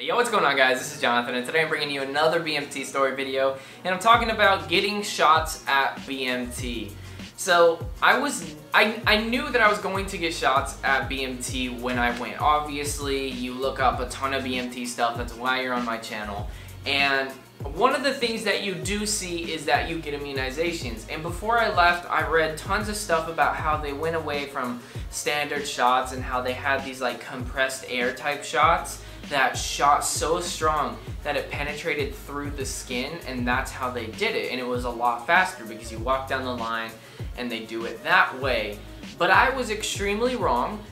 Hey yo, what's going on guys? This is Jonathan and today I'm bringing you another BMT story video and I'm talking about getting shots at BMT. So I knew that I was going to get shots at BMT when I went. Obviously, you look up a ton of BMT stuff, that's why you're on my channel. And one of the things that you do see is that you get immunizations. And before I left, I read tons of stuff about how they went away from standard shots and how they had these like compressed air type shots that shot so strong that it penetrated through the skin, and that's how they did it. And it was a lot faster because you walk down the line and they do it that way. But I was extremely wrong.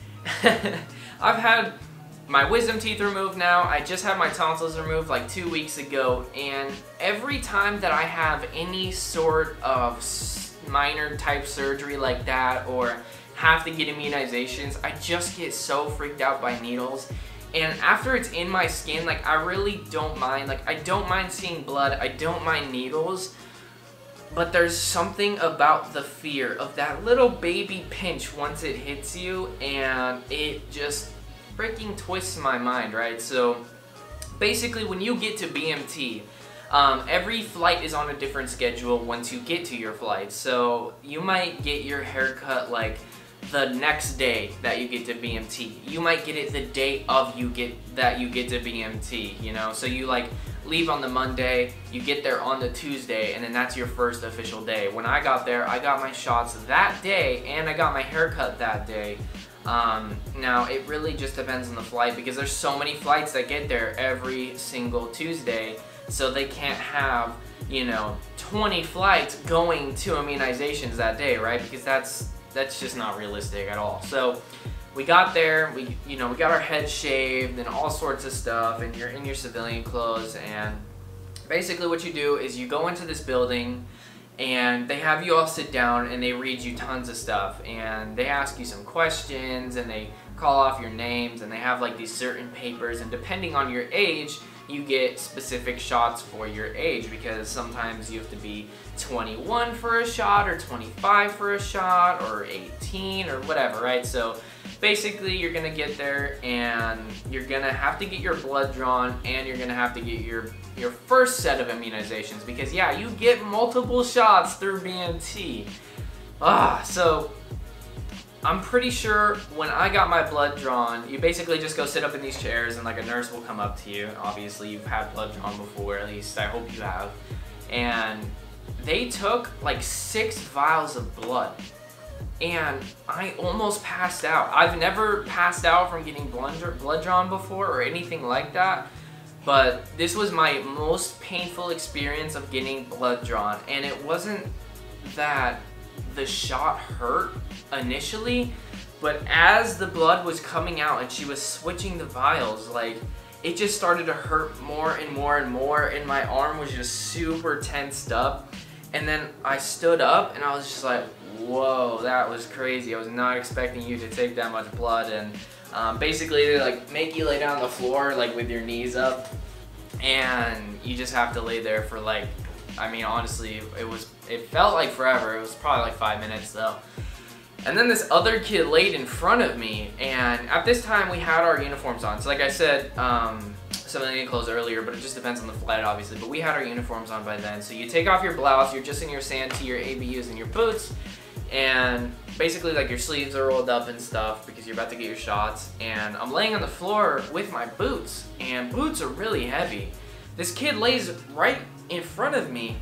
I've had my wisdom teeth removed now. I just had my tonsils removed like 2 weeks ago, and every time that I have any sort of minor type surgery like that or have to get immunizations, I just get so freaked out by needles. And after it's in my skin, like, I really don't mind. Like, I don't mind seeing blood, I don't mind needles, but there's something about the fear of that little baby pinch once it hits you, and it just freaking twists my mind, right? So basically, when you get to BMT, every flight is on a different schedule once you get to your flight. So you might get your haircut like the next day that you get to BMT. You might get it the day of you get to BMT, you know? So you like leave on the Monday, you get there on the Tuesday, and then that's your first official day. When I got there, I got my shots that day and I got my haircut that day. Now it really just depends on the flight because there's so many flights that get there every single Tuesday, so they can't have, you know, 20 flights going to immunizations that day, right? Because that's just not realistic at all. So we got there, we got our heads shaved and all sorts of stuff, and you're in your civilian clothes, and basically what you do is you go into this building and they have you all sit down and they read you tons of stuff and they ask you some questions and they call off your names and they have like these certain papers, and depending on your age you get specific shots for your age, because sometimes you have to be 21 for a shot or 25 for a shot or 18 or whatever, right? So basically you're gonna get there and you're gonna have to get your blood drawn and you're gonna have to get your first set of immunizations, because yeah, you get multiple shots through BMT. So I'm pretty sure when I got my blood drawn, you basically just go sit up in these chairs and like a nurse will come up to you. Obviously you've had blood drawn before, at least I hope you have. And they took like 6 vials of blood and I almost passed out. I've never passed out from getting blood drawn before or anything like that, but this was my most painful experience of getting blood drawn. And it wasn't that the shot hurt initially, but as the blood was coming out and she was switching the vials, like, it just started to hurt more and more and more, and my arm was just super tensed up. And then I stood up and I was just like, whoa, that was crazy. I was not expecting you to take that much blood. And basically they like make you lay down on the floor like with your knees up, and you just have to lay there for like, I mean, honestly, it felt like forever. It was probably like 5 minutes though. And then this other kid laid in front of me, and at this time we had our uniforms on. So like I said, civilian clothes earlier, but it just depends on the flight obviously, but we had our uniforms on by then. So you take off your blouse, you're just in your santee, your ABUs and your boots, and basically like your sleeves are rolled up and stuff because you're about to get your shots. And I'm laying on the floor with my boots, and boots are really heavy. This kid lays right in front of me,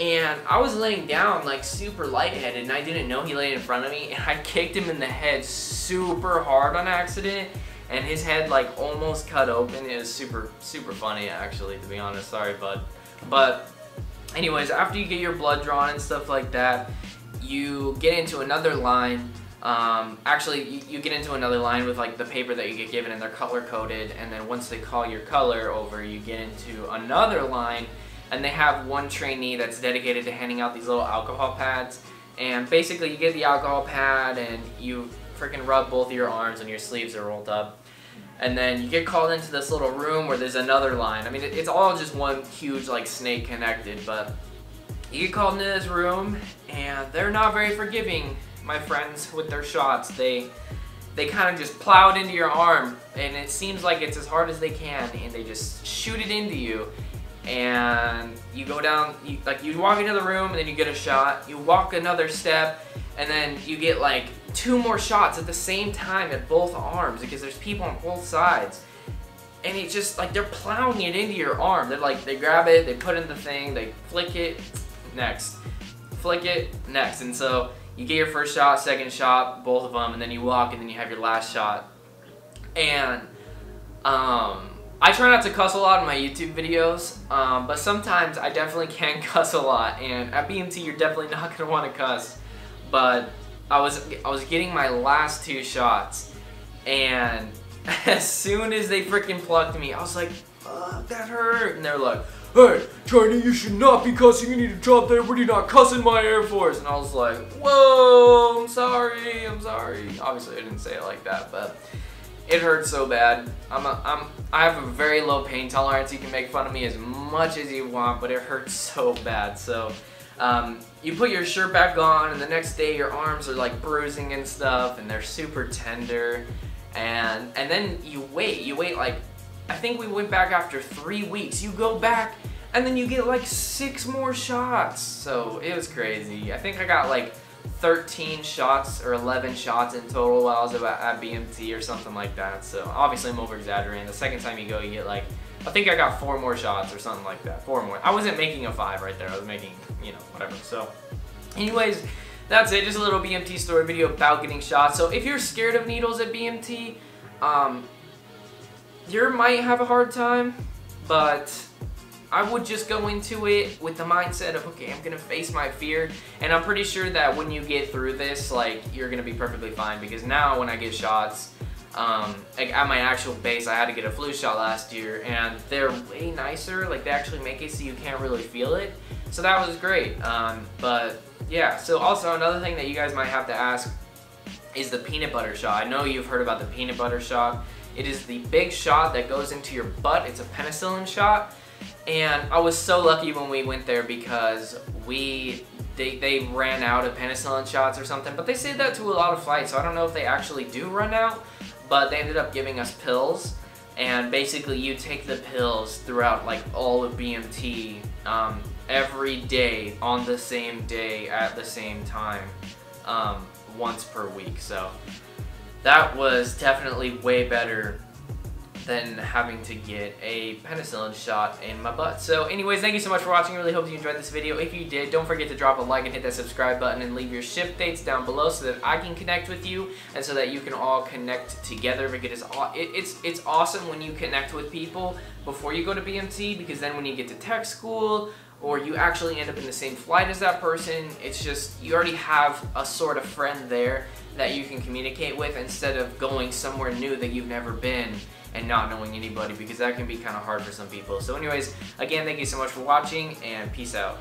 and I was laying down like super lightheaded and I didn't know he laid in front of me, and I kicked him in the head super hard on accident, and his head like almost cut open. It was super funny actually, to be honest, sorry bud. But anyways, after you get your blood drawn and stuff like that, you get into another line. You get into another line with like the paper that you get given, and they're color coded, and then once they call your color over, you get into another line. And they have one trainee that's dedicated to handing out these little alcohol pads, and basically you get the alcohol pad and you freaking rub both of your arms and your sleeves are rolled up, and then you get called into this little room where there's another line. I mean, it's all just one huge like snake connected, but you get called into this room and they're not very forgiving, my friends, with their shots. They they kind of just plow it into your arm, and it seems like it's as hard as they can, and they just shoot it into you, and you go down, you walk into the room, and then you get a shot, you walk another step, and then you get like 2 more shots at the same time at both arms, because there's people on both sides. And it's just like they're plowing it into your arm. They're like, they grab it, they put it in the thing, they flick it, next. Flick it, next. And so you get your first shot, second shot, both of them, and then you walk, and then you have your last shot. And I try not to cuss a lot in my YouTube videos, but sometimes I definitely can cuss a lot. And at BMT, you're definitely not gonna want to cuss. But I was getting my last 2 shots, and as soon as they freaking plugged me, I was like, fuck, that hurt. And they're like, hey, Charlie, you should not be cussing. You need to drop that. What are you not cussing my Air Force? And I was like, whoa, I'm sorry, I'm sorry. Obviously, I didn't say it like that, but it hurt so bad. I have a very low pain tolerance. You can make fun of me as much as you want, but it hurts so bad. So you put your shirt back on, and the next day your arms are like bruising and stuff, and they're super tender. And then you wait like, I think we went back after 3 weeks. You go back, and then you get like 6 more shots. So it was crazy. I think I got like 13 shots or 11 shots in total while I was at BMT or something like that. So obviously I'm over exaggerating. The second time you go, you get like, I think I got 4 more shots or something like that. 4 more. I wasn't making a 5 right there. I was making, you know, whatever. So anyways, that's it, just a little BMT story video about getting shots. So if you're scared of needles at BMT, you might have a hard time, but I would just go into it with the mindset of, okay, I'm gonna face my fear, and I'm pretty sure that when you get through this, like, you're gonna be perfectly fine, because now when I get shots, like at my actual base, I had to get a flu shot last year, and they're way nicer. Like, they actually make it so you can't really feel it, so that was great. But yeah, so also another thing that you guys might have to ask is the peanut butter shot. I know you've heard about the peanut butter shot. It is the big shot that goes into your butt. It's a penicillin shot, and I was so lucky when we went there, because they ran out of penicillin shots or something, but they say that to a lot of flights, so I don't know if they actually do run out, but they ended up giving us pills, and basically you take the pills throughout like all of BMT, every day on the same day at the same time, once per week. So that was definitely way better than having to get a penicillin shot in my butt. So anyways, thank you so much for watching. I really hope you enjoyed this video. If you did, don't forget to drop a like and hit that subscribe button, and leave your ship dates down below so that I can connect with you, and so that you can all connect together, because it's awesome when you connect with people before you go to BMT, because then when you get to tech school, or you actually end up in the same flight as that person, it's just, you already have a sort of friend there that you can communicate with, instead of going somewhere new that you've never been and not knowing anybody, because that can be kind of hard for some people. So anyways, again, thank you so much for watching, and peace out.